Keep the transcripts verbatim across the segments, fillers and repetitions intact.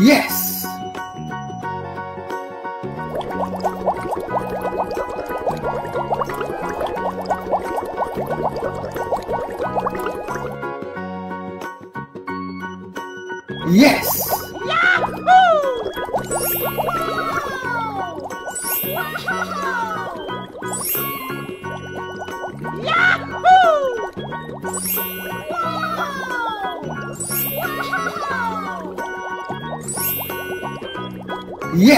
Yes! Yes! Yahoo! Wow! Wow! Yahoo! Yes!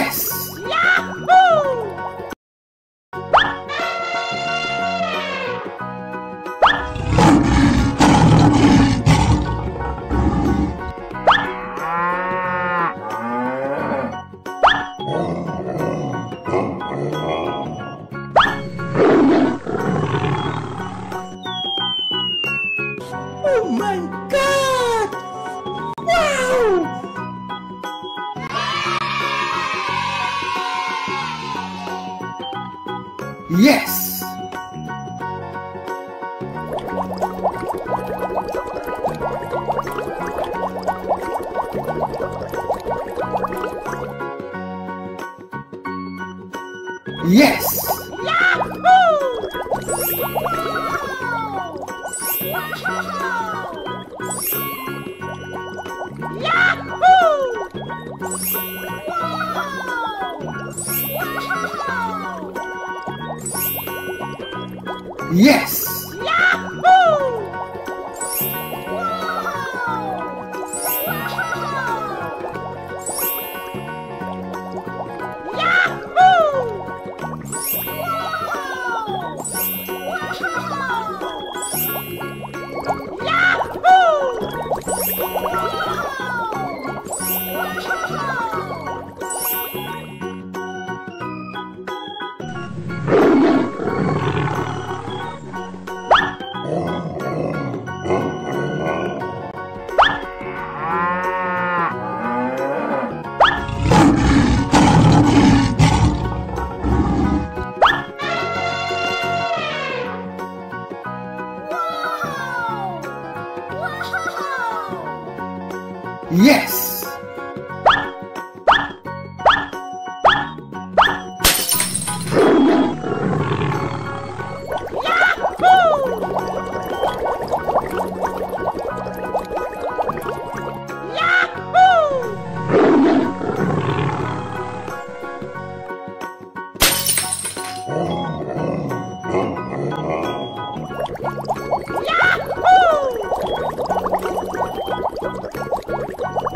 Yahoo! Oh my God! Wow! Yes! Yes! Yahoo! Wow! Wow! Yahoo! Yes! Yahoo! Wow! Yahoo! Yahoo! Yes! Yahoo! Yahoo! Yahoo!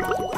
Yahoo!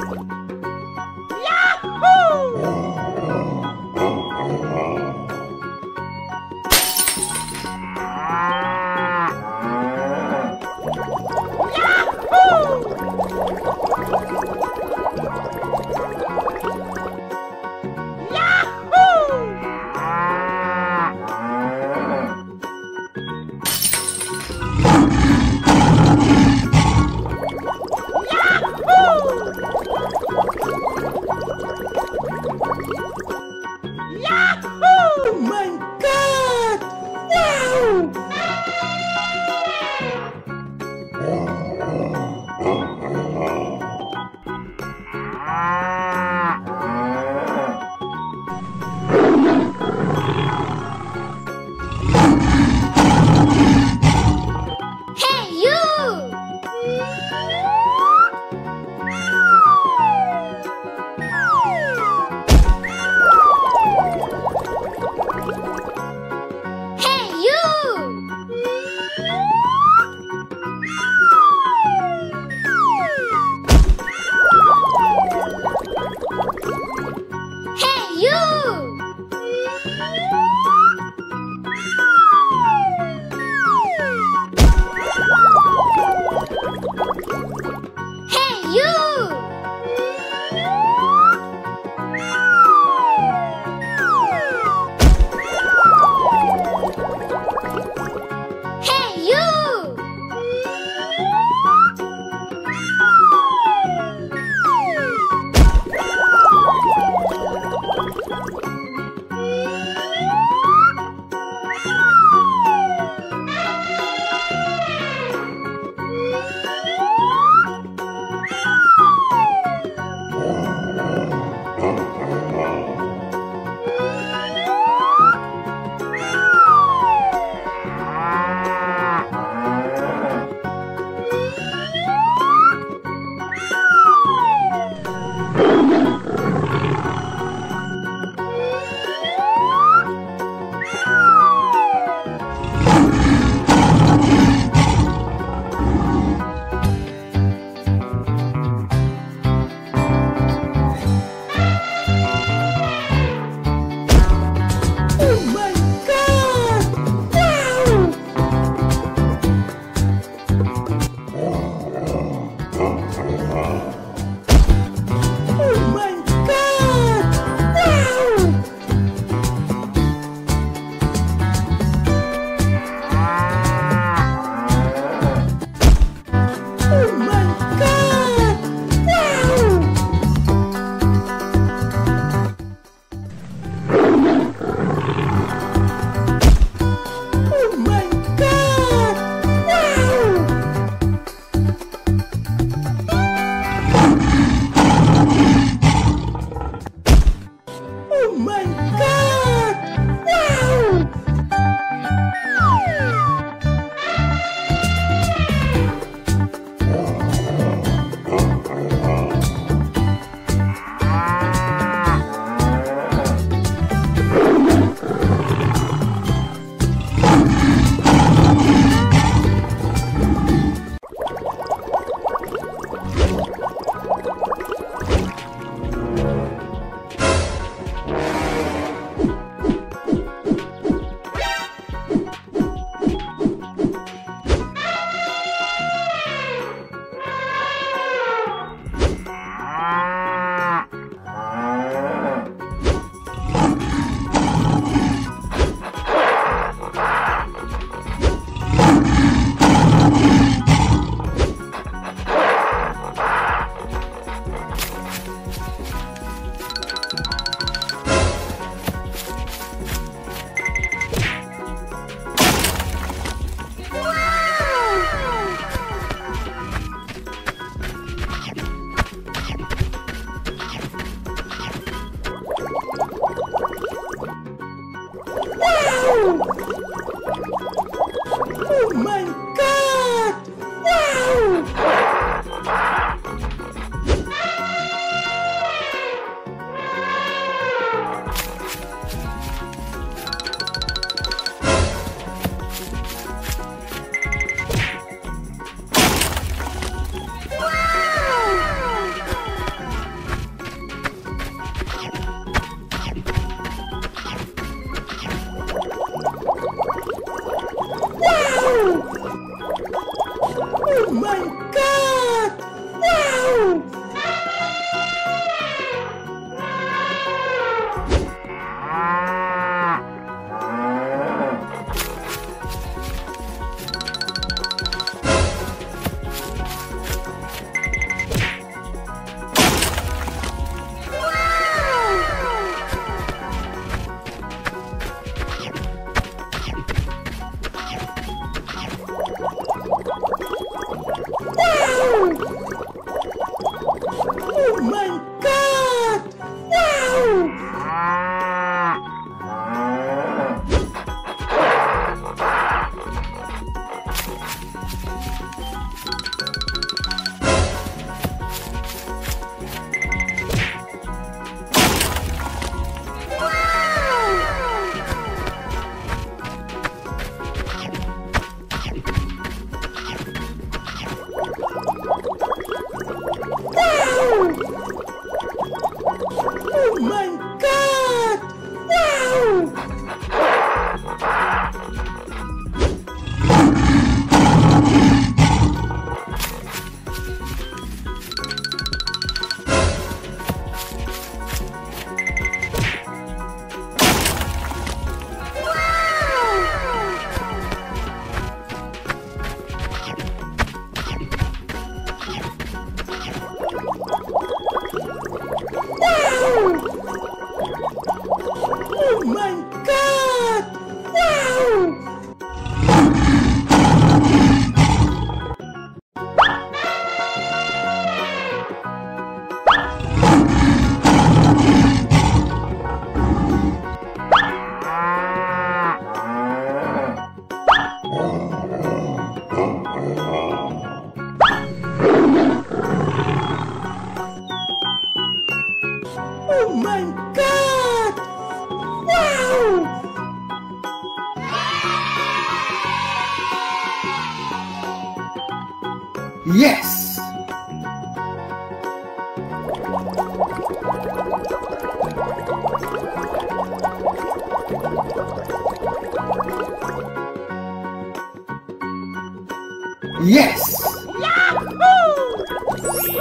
Yes! Yes! Yahoo!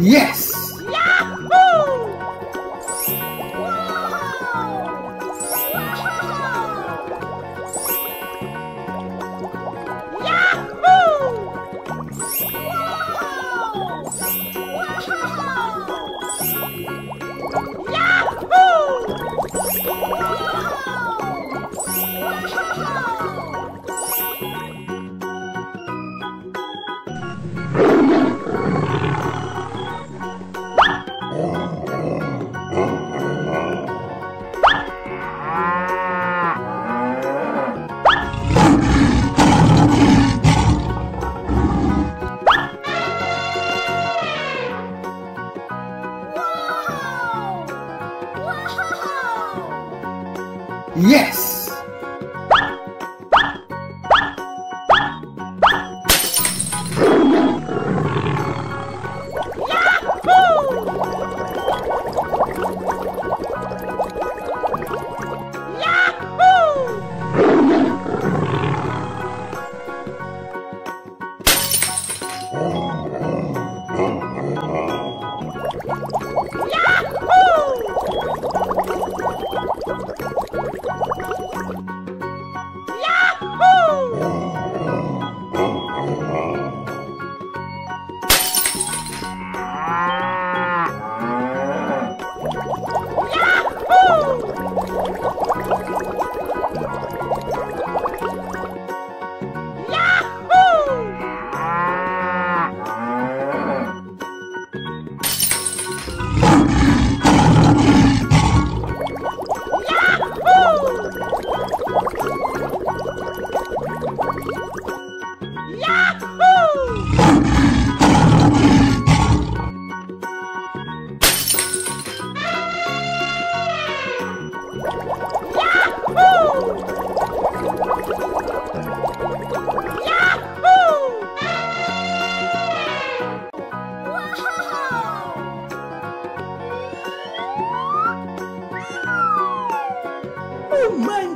Yes! Yahoo! Yahoo! Yahoo! Yahoo! Yes! Oh my!